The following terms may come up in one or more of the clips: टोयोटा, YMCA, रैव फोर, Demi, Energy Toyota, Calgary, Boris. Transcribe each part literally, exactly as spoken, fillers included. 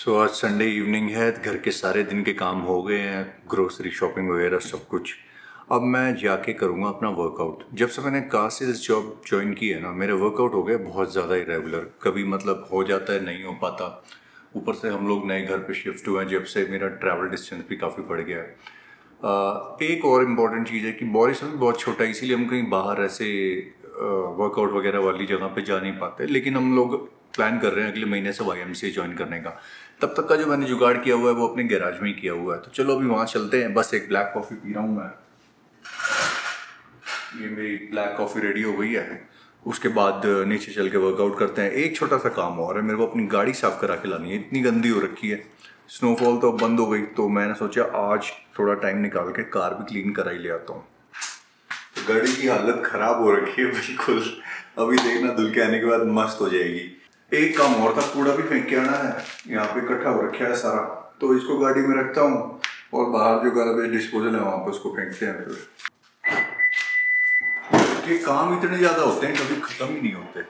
सो so, आज Sunday evening है, घर के सारे दिन के काम हो गए हैं, ग्रोसरी शॉपिंग वगैरह सब कुछ। अब मैं जाके करूँगा अपना वर्कआउट। जब से मैंने क्लासेस जॉब ज्वाइन की है ना, मेरे वर्कआउट हो गए बहुत ज़्यादा इरेगुलर, कभी मतलब हो जाता है नहीं हो पाता। ऊपर से हम लोग नए घर पे शिफ्ट हुए हैं, जब से मेरा ट्रैवल डिस्टेंस भी काफ़ी बढ़ गया है। uh, एक और इम्पॉर्टेंट चीज़ है कि बॉरिस अभी बहुत छोटा है, इसीलिए हम कहीं बाहर ऐसे वर्कआउट uh, वगैरह वाली जगह पे जा नहीं पाते। लेकिन हम लोग प्लान कर रहे हैं अगले महीने से Y M C A join करने का। तब तक का जो मैंने जुगाड़ किया हुआ है वो अपने गैराज में ही किया हुआ है, तो चलो अभी वहाँ चलते हैं। बस एक ब्लैक कॉफ़ी पी रहा हूँ मैं, ये मेरी ब्लैक कॉफ़ी रेडी हो गई है, उसके बाद नीचे चल के वर्कआउट करते हैं। एक छोटा सा काम और है, मेरे को अपनी गाड़ी साफ़ करा के लानी है, इतनी गंदी हो रखी है। स्नोफॉल तो अब बंद हो गई, तो मैंने सोचा आज थोड़ा टाइम निकाल के कार भी क्लीन करा ही ले आता हूँ। तो गाड़ी की हालत ख़राब हो रखी है बिल्कुल, अभी देखना धुल के आने के बाद मस्त हो जाएगी। एक काम और था, कूड़ा भी फेंक के आना है, यहाँ पे इकट्ठा हो रखा है सारा, तो इसको गाड़ी में रखता हूँ और बाहर जो गार्बेज डिस्पोजल है वहाँ पर उसको फेंकते हैं। फिर ये काम इतने ज्यादा होते हैं कभी खत्म ही नहीं होते।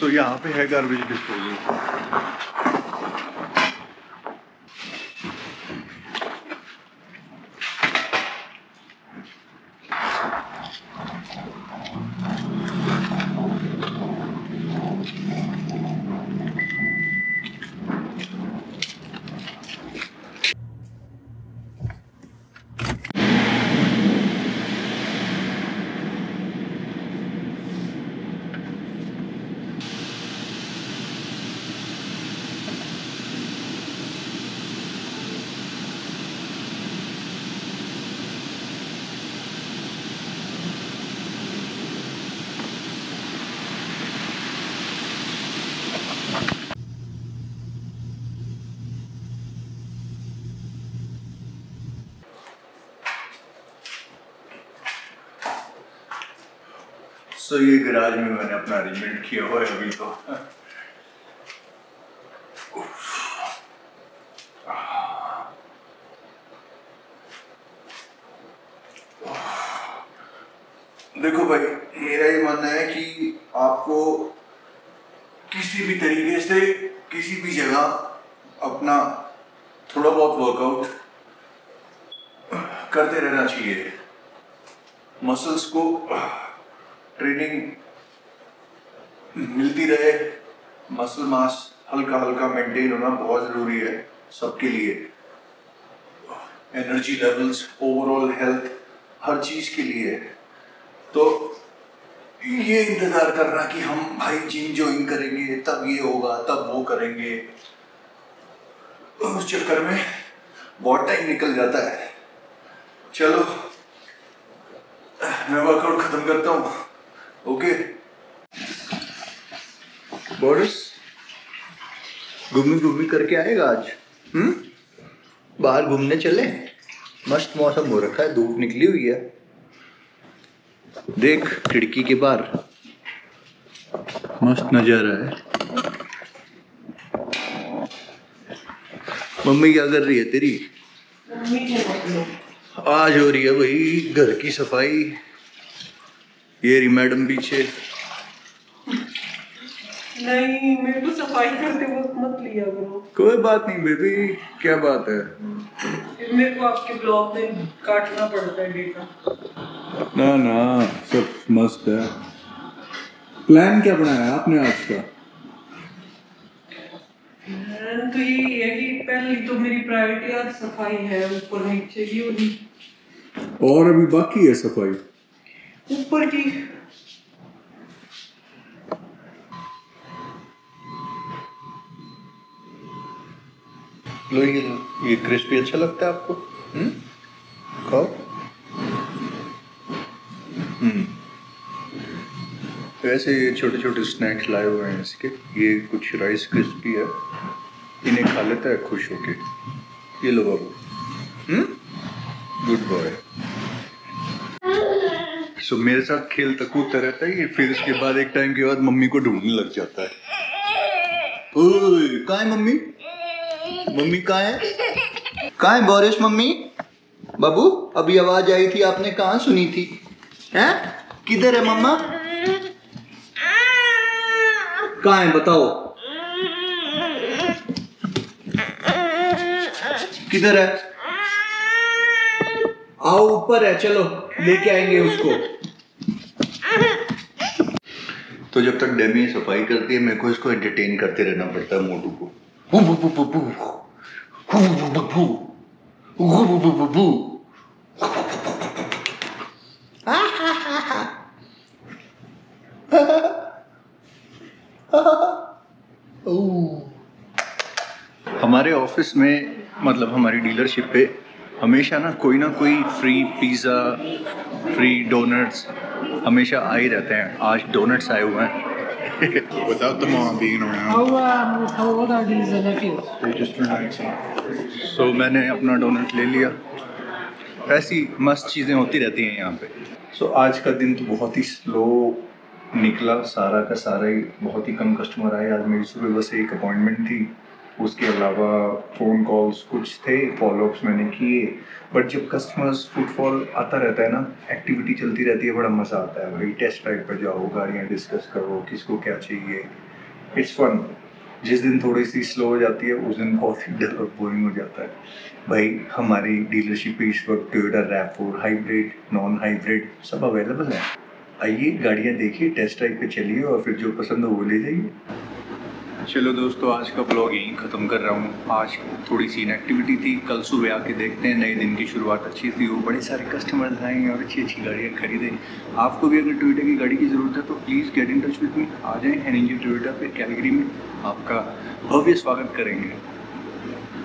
तो so, यहाँ पे है गार्बेज डिस्पोजल। तो so, ये गैराज में मैंने अपना अरेंजमेंट किया हुआ है अभी तो। देखो भाई, मेरा ये मानना है कि आपको किसी भी तरीके से किसी भी जगह अपना थोड़ा बहुत वर्कआउट करते रहना चाहिए। मसल्स को ट्रेनिंग मिलती रहे, मसल मास हल्का हल्का मेंटेन होना बहुत ज़रूरी है सबके लिए, एनर्जी लेवल्स, ओवरऑल हेल्थ, हर चीज़ के लिए। तो ये इंतज़ार करना कि हम भाई जिम ज्वाइन करेंगे तब ये होगा तब वो करेंगे, उस चक्कर में बहुत टाइम निकल जाता है। चलो मैं वर्कआउट ख़त्म करता हूँ। ओके बोरिस, घूमी घूमी करके आएगा आज? हम्म, बाहर घूमने चले, मस्त मौसम हो रखा है, धूप निकली हुई है, देख खिड़की के बाहर मस्त नजारा है। मम्मी क्या कर रही है तेरी? आज हो रही है भाई घर की सफाई, ये रही मैडम पीछे। नहीं, मेरे को सफाई करते वक्त मत लिया करो। कोई बात नहीं बेबी, क्या बात है, मेरे को आपके ब्लॉग में काटना पड़ता है डेटा। ना ना, सब मस्त है। प्लान क्या बनाया आपने आज का? तो यही है कि पहली तो मेरी प्रायोरिटी आज सफाई है, ऊपर नीचे की होगी, और अभी बाकी है सफाई ऊपर की। लो ये ये क्रिस्पी अच्छा लगता है आपको? हम्म, खाओ। हम्म, वैसे ये छोटे छोटे स्नैक्स लाए हुए हैं इसके, ये कुछ राइस क्रिस्पी है, इन्हें खा लेता है खुश होके। ये लो बाबू। Hmm, good boy. So, मेरे साथ खेलता कूदता रहता है ये, फिर इसके बाद एक टाइम के बाद मम्मी को ढूंढने लग जाता है। ओए, कहाँ है मम्मी? मम्मी कहाँ है? कहाँ है बोरिस मम्मी? बाबू अभी आवाज आई थी, आपने कहाँ सुनी थी? हैं? किधर है मम्मा? कहाँ है बताओ? किधर है? आओ ऊपर है, चलो लेके आएंगे उसको। तो जब तक डेमी सफाई करती है मेरे को इसको एंटरटेन करते रहना पड़ता है मोटू को। हमारे ऑफिस में मतलब हमारी डीलरशिप पे हमेशा ना कोई ना कोई फ्री पिज़्ज़ा, फ्री डोनट्स हमेशा आए रहते हैं। आज डोनट्स आए हुए हैं। Without the mom being around. How, um, how old are these nephews? They just turned nineteen. So मैंने अपना डोनट ले लिया। ऐसी मस्त चीज़ें होती रहती हैं यहाँ पे। सो so, आज का दिन तो बहुत ही स्लो निकला, सारा का सारा ही बहुत ही कम कस्टमर आए। आज मेरी सुबह बस एक अपॉइंटमेंट थी, उसके अलावा फ़ोन कॉल्स कुछ थे, फॉलोअप्स मैंने किए। बट जब कस्टमर्स फुटफॉल आता रहता है ना, एक्टिविटी चलती रहती है, बड़ा मज़ा आता है भाई। टेस्ट ड्राइव पर जाओ, गाड़ियाँ डिस्कस करो, किसको क्या चाहिए, इट्स फन। जिस दिन थोड़ी सी स्लो हो जाती है उस दिन बहुत ही डल और बोरिंग हो जाता है भाई। हमारी डीलरशिप पे इस वक्त टोयोटा रैव फोर hybrid, non hybrid सब अवेलेबल है। आइए गाड़ियाँ देखिए, टेस्ट ड्राइव पे चलिए और फिर जो पसंद हो वो ले जाइए। चलो दोस्तों, आज का ब्लॉग यहीं ख़त्म कर रहा हूँ। आज थोड़ी सी इनएक्टिविटी थी, कल सुबह आके देखते हैं। नए दिन की शुरुआत अच्छी थी, वो बड़े सारे कस्टमर्स आएँ और अच्छी अच्छी गाड़ियाँ खरीदें। आपको भी अगर टोयोटा की गाड़ी की ज़रूरत है तो please get in touch with me. आ जाएँ एनर्जी टोयोटा पे कैलगरी में, आपका भव्य स्वागत करेंगे।